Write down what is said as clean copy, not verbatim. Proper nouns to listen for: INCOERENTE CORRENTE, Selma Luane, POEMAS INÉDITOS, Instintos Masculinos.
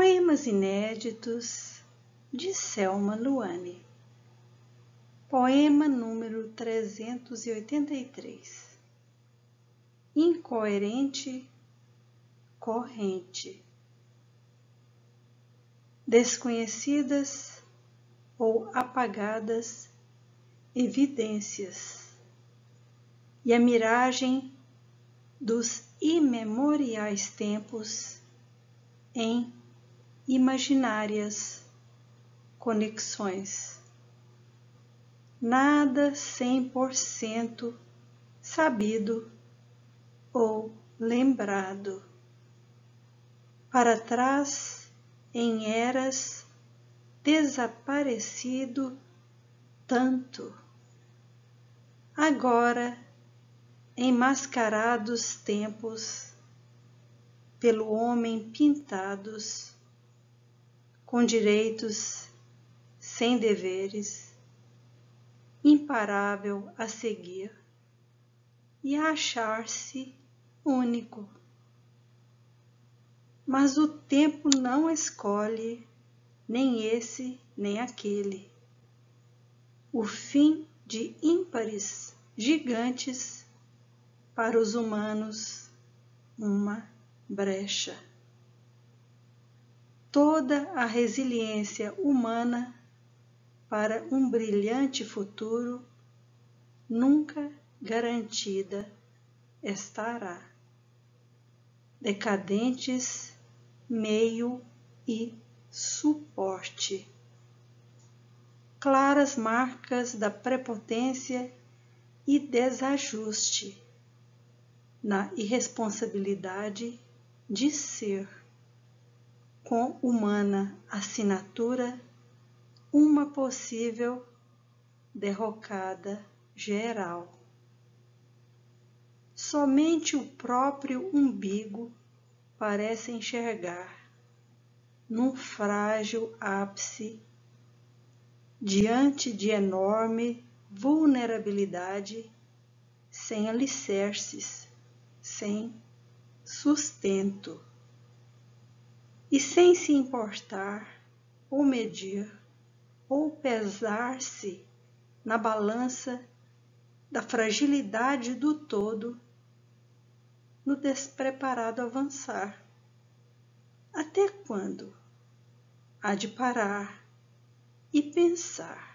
Poemas Inéditos de Selma Luane. Poema número 383. Incoerente Corrente. Desconhecidas ou apagadas evidências e a miragem dos imemoriais tempos em imaginárias conexões. Nada 100% sabido ou lembrado. Para trás, em eras, desaparecido tanto. Agora, em mascarados tempos, pelo homem pintados, com direitos sem deveres, imparável a seguir e a achar-se único. Mas o tempo não escolhe nem esse nem aquele. O fim de ímpares gigantes, para os humanos, uma brecha. Toda a resiliência humana para um brilhante futuro nunca garantida estará. Decadentes, meio e suporte. Claras marcas da prepotência e desajuste na irresponsabilidade de ser. Com humana assinatura, uma possível derrocada geral. Somente o próprio umbigo parece enxergar, num frágil ápice, diante de enorme vulnerabilidade, sem alicerces, sem sustento. E sem se importar, ou medir, ou pesar-se na balança da fragilidade do todo, no despreparado avançar. Até quando há de parar e pensar?